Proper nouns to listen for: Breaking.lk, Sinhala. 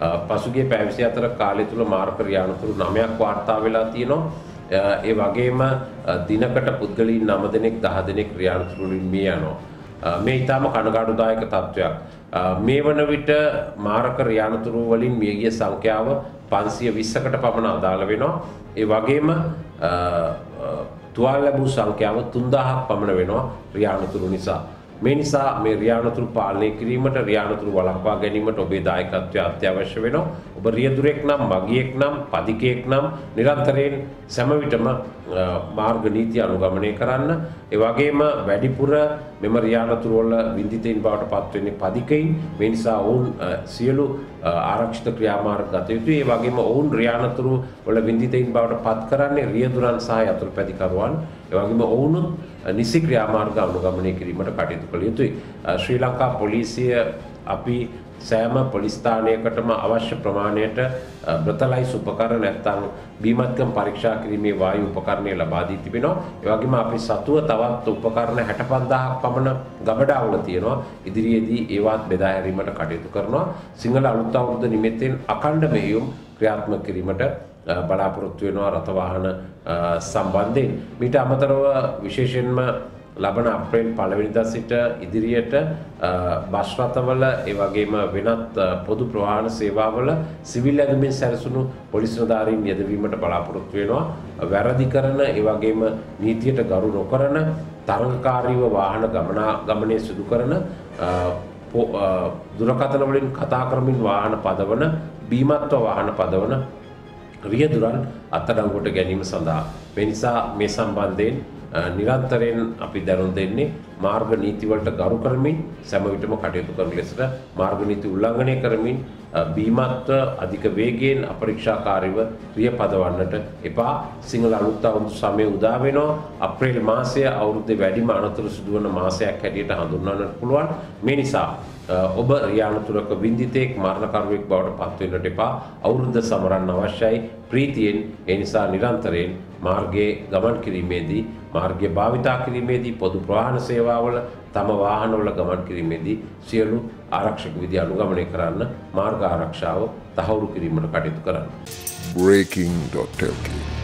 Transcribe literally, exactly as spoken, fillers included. පසුගිය පැය විසි හතර කාලය තුල මාර්කර යානතුරු නවයක් වාර්තා වෙලා තියෙනවා. ඒ වගේම දිනකට පුද්ගලයන් නව දෙනෙක් දහ දෙනෙක් යානතුරු නිමී යනවා. මේ ඊටම කනගාටුදායක තත්වයක්. මේ වන විට මාර්කර යානතුරු වලින් මියගිය සංඛ්‍යාව පන්සිය විස්සකට පමණ අදාළ වෙනවා. ඒ වගේම තුවාල ලැබූ සංඛ්‍යාව තුන්දාහක් පමණ වෙනවා යානතුරු නිසා. මේ නිසා මේ රියානතුරු පාලනය කිරීමට රියානතුරු වළක්වා ගැනීමට ඔබේ දායකත්වය අත්‍යවශ්‍ය වෙනවා. ඔබ රියදුරෙක් නම්, මගියෙක් නම්, පදිකයෙක් නම් නිරන්තරයෙන් සෑම විටම මාර්ග නීති අනුගමනය කරන්න. ඒ වගේම වැඩිපුර මෙම රියානතුරු වල විඳිතයින් බවට පත්වෙන්නේ පදිකයින්. මේ නිසා ඔවුන් සියලු ආරක්ෂිත ක්‍රියාමාර්ග ගත යුතුයි. ඒ වගේම ඔවුන් රියානතුරු වල විඳිතයින් බවට පත් කරන්නේ රියදුරන් සහ යතුරුපැදිකරුවන්. ඒ වගේම ඔවුනුත් නිසි ක්‍රියාමාර්ග අනුගමනය කිරීමට කටයුතු කළ යුතුයි. ශ්‍රී ලංකා පොලිසිය අපි සෑම පොලිස් ස්ථානයකටම අවශ්‍ය ප්‍රමාණයට බ්‍රතලයිස් උපකරණ නැත්නම් බීමත්කම් පරීක්ෂා කිරීමේ වායු උපකරණය ලබා දී තිබෙනවා. ඒ වගේම අපි සතුව තවත් උපකරණ හැට පන්දාහක් පමණ ගබඩාවල තියෙනවා. ඉදිරියේදී ඒවත් බෙදා හැරීමට කටයුතු කරනවා. සිංහල අලුත් අවුරුද්ද නිමිත්තෙන් අඛණ්ඩ මෙහෙයුම් ක්‍රියාත්මක කිරීමට බලාපොරොත්තු වෙනවා රථවාහන සම්බන්ධයෙන්. ඊට අමතරව විශේෂයෙන්ම ලබන අප්‍රේල් පළවෙනිදා සිට ඉදිරියට බස් රථවල ඒ වගේම වෙනත් පොදු ප්‍රවාහන සේවාවල සිවිල් ඇඳුමින් සැරසුණු පොලිස් නිලධාරීන් යොදවීමට බලාපොරොත්තු වෙනවා. වැරදි කරන ඒ වගේම නීතියට ගරු නොකරන තරඟකාරීව වාහන ගමනාගමනය සිදු කරන දුරකථන වලින් කතා කරමින් වාහන පදවන බීමත්ව වාහන පදවන රියදුරන් අත්අඩංගුවට ගැනීම සඳහා මේ නිසා මේ සම්බන්ධයෙන් නිරන්තරයෙන් අපි දැනුම් දෙන්නේ මාර්ග නීති වලට ගරු කරමින් සෑම විටම කටයුතු කරන ලෙසට මාර්ග නීති උල්ලංඝනය කරමින් බීමත්ව අධික වේගයෙන් අපරීක්ෂාකාරීව රිය පදවන්නට එපා. සිංහල අලුත් අවුරුදු සමය උදා වෙනවා. අප්‍රේල් මාසය අවුරුද්දේ වැඩිම අනතුරු සිදුවන මාසයක් හැටියට හඳුන්වන්නට පුළුවන්. මේ නිසා ඔබ රියානතුරක විඳිතෙක් මරණකරුවෙක් බවට පත්වෙන්නට එපා. අවුරුද්ද සමරන්න අවශ්‍යයි ප්‍රීතියෙන්. ඒ නිසා නිරන්තරයෙන් මාර්ගයේ ගමන් කිරීමේදී මාර්ගය භාවිතා කිරීමේදී පොදු ප්‍රවාහන සේවාවල තම වාහනවල ගමන් කිරීමේදී සියලු ආරක්ෂක විධි අනුගමනය කරන්න මාර්ග ආරක්ෂාව තහවුරු කිරීමට කටයුතු කරන්න. breaking dot l k